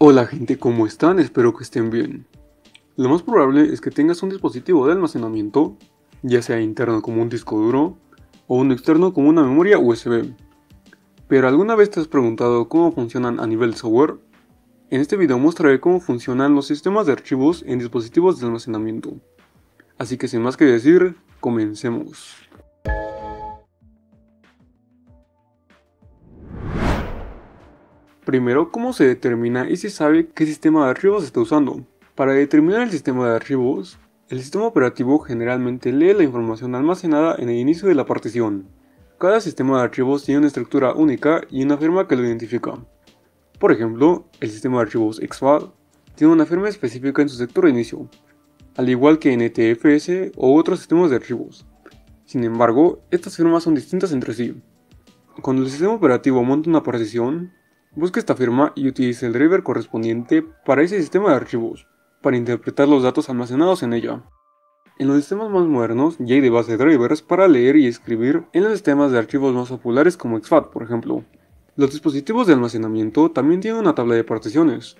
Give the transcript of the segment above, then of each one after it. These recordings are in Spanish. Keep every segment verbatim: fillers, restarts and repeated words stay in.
Hola gente, ¿cómo están? Espero que estén bien. Lo más probable es que tengas un dispositivo de almacenamiento, ya sea interno como un disco duro, o uno externo como una memoria U S B. ¿Pero alguna vez te has preguntado cómo funcionan a nivel software? En este video mostraré cómo funcionan los sistemas de archivos en dispositivos de almacenamiento. Así que sin más que decir, comencemos. Primero, ¿cómo se determina y se sabe qué sistema de archivos se está usando? Para determinar el sistema de archivos, el sistema operativo generalmente lee la información almacenada en el inicio de la partición. Cada sistema de archivos tiene una estructura única y una firma que lo identifica. Por ejemplo, el sistema de archivos exFAT tiene una firma específica en su sector de inicio, al igual que N T F S o otros sistemas de archivos. Sin embargo, estas firmas son distintas entre sí. Cuando el sistema operativo monta una partición, busca esta firma y utiliza el driver correspondiente para ese sistema de archivos, para interpretar los datos almacenados en ella. En los sistemas más modernos ya hay de base drivers para leer y escribir en los sistemas de archivos más populares como exFAT, por ejemplo. Los dispositivos de almacenamiento también tienen una tabla de particiones.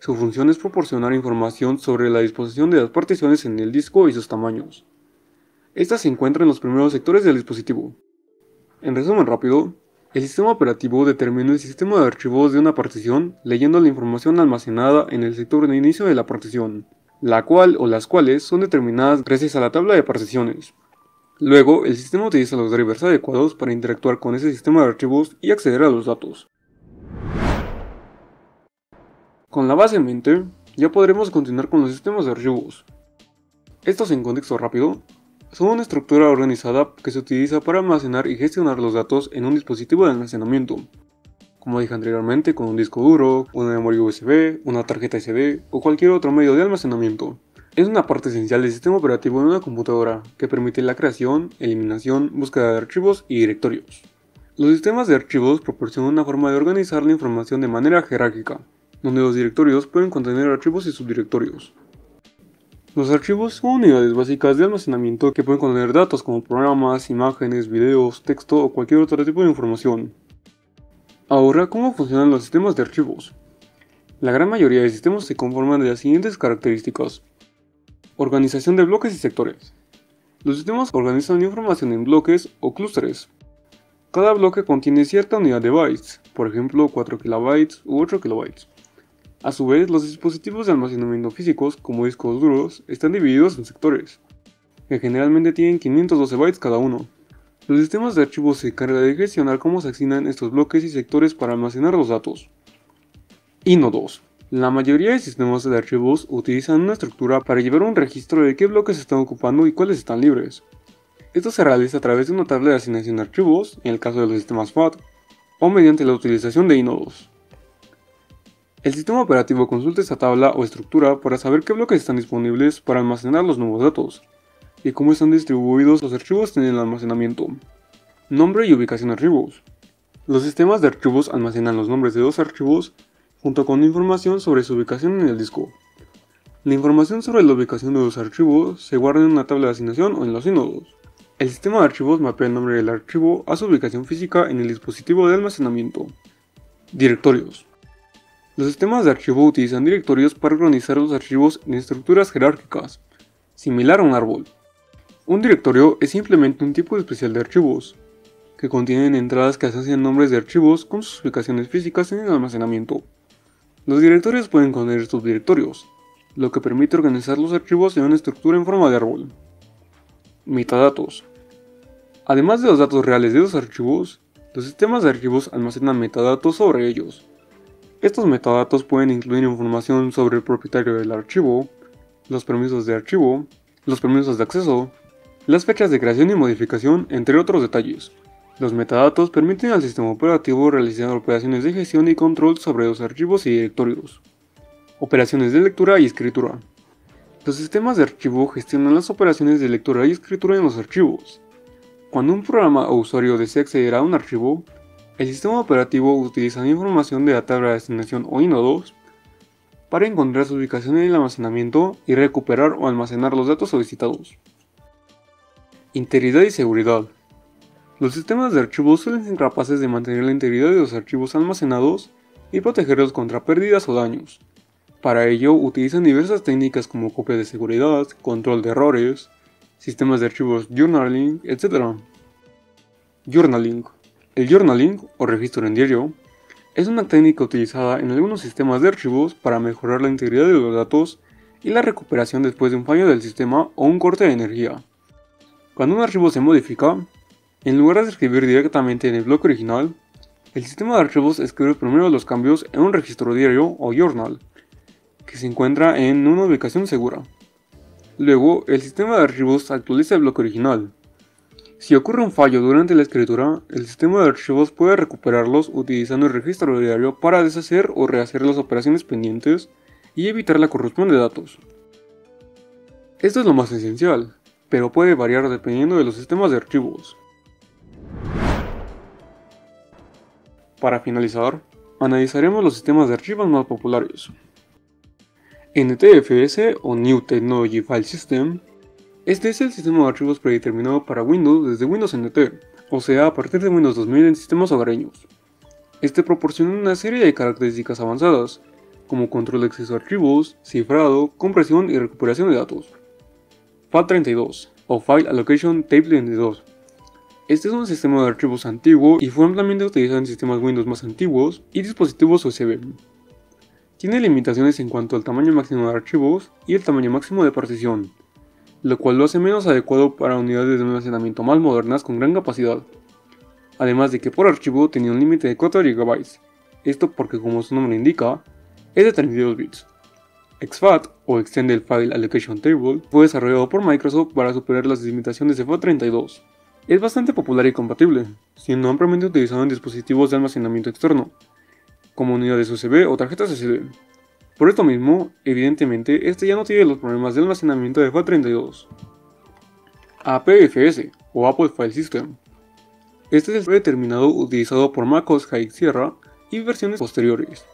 Su función es proporcionar información sobre la disposición de las particiones en el disco y sus tamaños. Estas se encuentran en los primeros sectores del dispositivo. En resumen rápido, el sistema operativo determina el sistema de archivos de una partición leyendo la información almacenada en el sector de inicio de la partición, la cual o las cuales son determinadas gracias a la tabla de particiones. Luego, el sistema utiliza los drivers adecuados para interactuar con ese sistema de archivos y acceder a los datos. Con la base en mente, ya podremos continuar con los sistemas de archivos. Estos en contexto rápido, son una estructura organizada que se utiliza para almacenar y gestionar los datos en un dispositivo de almacenamiento, como dije anteriormente con un disco duro, una memoria U S B, una tarjeta S D o cualquier otro medio de almacenamiento. Es una parte esencial del sistema operativo de una computadora que permite la creación, eliminación, búsqueda de archivos y directorios. Los sistemas de archivos proporcionan una forma de organizar la información de manera jerárquica, donde los directorios pueden contener archivos y subdirectorios. Los archivos son unidades básicas de almacenamiento que pueden contener datos como programas, imágenes, videos, texto o cualquier otro tipo de información. Ahora, ¿cómo funcionan los sistemas de archivos? La gran mayoría de sistemas se conforman de las siguientes características. Organización de bloques y sectores. Los sistemas organizan información en bloques o clústeres. Cada bloque contiene cierta unidad de bytes, por ejemplo cuatro kilobytes u ocho kilobytes. A su vez, los dispositivos de almacenamiento físicos, como discos duros, están divididos en sectores, que generalmente tienen quinientos doce bytes cada uno. Los sistemas de archivos se encargan de gestionar cómo se asignan estos bloques y sectores para almacenar los datos. I N O dos. La mayoría de sistemas de archivos utilizan una estructura para llevar un registro de qué bloques se están ocupando y cuáles están libres. Esto se realiza a través de una tabla de asignación de archivos, en el caso de los sistemas FAT, o mediante la utilización de I N O dos. El sistema operativo consulta esta tabla o estructura para saber qué bloques están disponibles para almacenar los nuevos datos, y cómo están distribuidos los archivos en el almacenamiento. Nombre y ubicación de archivos. Los sistemas de archivos almacenan los nombres de dos archivos junto con información sobre su ubicación en el disco. La información sobre la ubicación de los archivos se guarda en una tabla de asignación o en los sínodos. El sistema de archivos mapea el nombre del archivo a su ubicación física en el dispositivo de almacenamiento. Directorios. Los sistemas de archivo utilizan directorios para organizar los archivos en estructuras jerárquicas, similar a un árbol. Un directorio es simplemente un tipo especial de archivos, que contienen entradas que asocian nombres de archivos con sus ubicaciones físicas en el almacenamiento. Los directorios pueden contener subdirectorios, lo que permite organizar los archivos en una estructura en forma de árbol. Metadatos. Además de los datos reales de los archivos, los sistemas de archivos almacenan metadatos sobre ellos. Estos metadatos pueden incluir información sobre el propietario del archivo, los permisos de archivo, los permisos de acceso, las fechas de creación y modificación, entre otros detalles. Los metadatos permiten al sistema operativo realizar operaciones de gestión y control sobre los archivos y directorios. Operaciones de lectura y escritura. Los sistemas de archivo gestionan las operaciones de lectura y escritura en los archivos. Cuando un programa o usuario desea acceder a un archivo, el sistema operativo utiliza información de la tabla de asignación o I N O dos para encontrar su ubicación en el almacenamiento y recuperar o almacenar los datos solicitados. Integridad y seguridad. Los sistemas de archivos suelen ser capaces de mantener la integridad de los archivos almacenados y protegerlos contra pérdidas o daños. Para ello utilizan diversas técnicas como copia de seguridad, control de errores, sistemas de archivos journaling, etcétera. Journaling. El journaling, o registro en diario, es una técnica utilizada en algunos sistemas de archivos para mejorar la integridad de los datos y la recuperación después de un fallo del sistema o un corte de energía. Cuando un archivo se modifica, en lugar de escribir directamente en el bloque original, el sistema de archivos escribe primero los cambios en un registro diario o journal, que se encuentra en una ubicación segura. Luego, el sistema de archivos actualiza el bloque original. Si ocurre un fallo durante la escritura, el sistema de archivos puede recuperarlos utilizando el registro diario para deshacer o rehacer las operaciones pendientes y evitar la corrupción de datos. Esto es lo más esencial, pero puede variar dependiendo de los sistemas de archivos. Para finalizar, analizaremos los sistemas de archivos más populares. N T F S o New Technology File System. Este es el sistema de archivos predeterminado para Windows desde Windows N T, o sea a partir de Windows dos mil en sistemas hogareños. Este proporciona una serie de características avanzadas, como control de acceso a archivos, cifrado, compresión y recuperación de datos. F A T treinta y dos o File Allocation Table treinta y dos. Este es un sistema de archivos antiguo y fue ampliamente utilizado en sistemas Windows más antiguos y dispositivos U S B. Tiene limitaciones en cuanto al tamaño máximo de archivos y el tamaño máximo de partición, lo cual lo hace menos adecuado para unidades de almacenamiento más modernas con gran capacidad. Además de que por archivo tenía un límite de cuatro gigabytes, esto porque, como su nombre indica, es de treinta y dos bits. exFAT o Extended File Allocation Table fue desarrollado por Microsoft para superar las limitaciones de F A T treinta y dos. Es bastante popular y compatible, siendo ampliamente utilizado en dispositivos de almacenamiento externo, como unidades U S B o tarjetas S D. Por esto mismo, evidentemente, este ya no tiene los problemas de almacenamiento de F A T treinta y dos. A P F S o Apple File System. Este es el predeterminado utilizado por macOS High Sierra y versiones posteriores.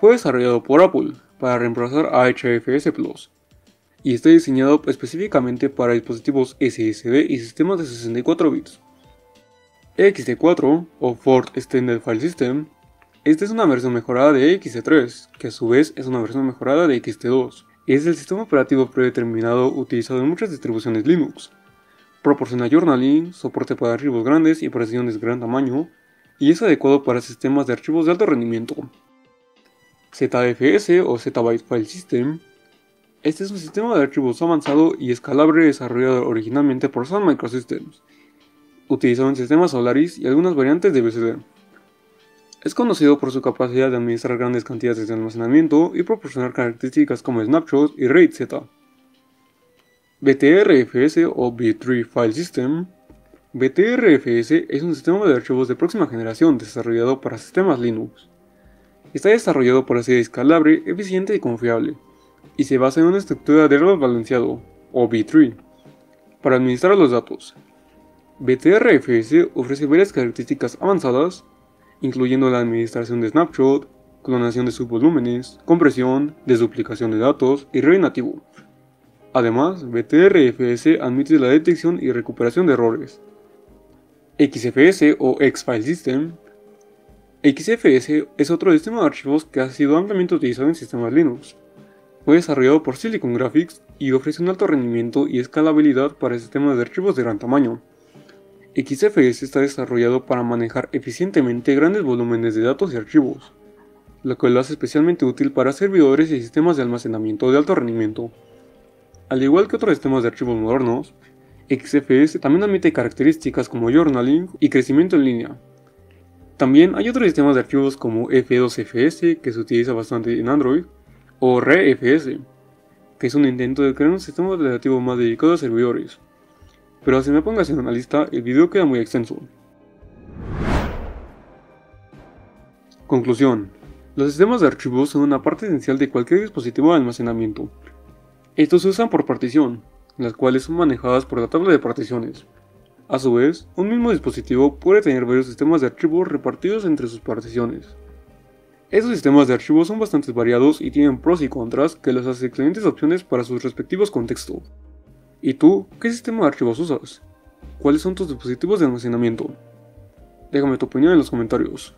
Fue desarrollado por Apple para reemplazar a H F S Plus y está diseñado específicamente para dispositivos S S D y sistemas de sesenta y cuatro bits. E X T cuatro o Fourth Extended File System. Esta es una versión mejorada de E X T tres, que a su vez es una versión mejorada de E X T dos. Es el sistema operativo predeterminado utilizado en muchas distribuciones Linux. Proporciona journaling, soporte para archivos grandes y particiones de gran tamaño, y es adecuado para sistemas de archivos de alto rendimiento. Z F S o Zbyte File System. Este es un sistema de archivos avanzado y escalable desarrollado originalmente por Sun Microsystems, utilizado en sistemas Solaris y algunas variantes de B S D. Es conocido por su capacidad de administrar grandes cantidades de almacenamiento y proporcionar características como snapshots y RAID Z. B T R F S o B-tree File System. B T R F S es un sistema de archivos de próxima generación desarrollado para sistemas Linux. Está desarrollado para ser escalable, eficiente y confiable, y se basa en una estructura de árbol balanceado, o B-tree, para administrar los datos. B T R F S ofrece varias características avanzadas, incluyendo la administración de snapshot, clonación de subvolúmenes, compresión, desduplicación de datos y RAID nativo. Además, B T R F S admite la detección y recuperación de errores. X F S o X-File System. X F S es otro sistema de archivos que ha sido ampliamente utilizado en sistemas Linux. Fue desarrollado por Silicon Graphics y ofrece un alto rendimiento y escalabilidad para sistemas de archivos de gran tamaño. X F S está desarrollado para manejar eficientemente grandes volúmenes de datos y archivos, lo que lo hace especialmente útil para servidores y sistemas de almacenamiento de alto rendimiento. Al igual que otros sistemas de archivos modernos, X F S también admite características como journaling y crecimiento en línea. También hay otros sistemas de archivos como F dos F S, que se utiliza bastante en Android, o ReFS, que es un intento de crear un sistema operativo más dedicado a servidores. Pero si me pongas en una lista, el video queda muy extenso. Conclusión. Los sistemas de archivos son una parte esencial de cualquier dispositivo de almacenamiento. Estos se usan por partición, las cuales son manejadas por la tabla de particiones. A su vez, un mismo dispositivo puede tener varios sistemas de archivos repartidos entre sus particiones. Estos sistemas de archivos son bastante variados y tienen pros y contras que los hacen excelentes opciones para sus respectivos contextos. ¿Y tú, qué sistema de archivos usas? ¿Cuáles son tus dispositivos de almacenamiento? Déjame tu opinión en los comentarios.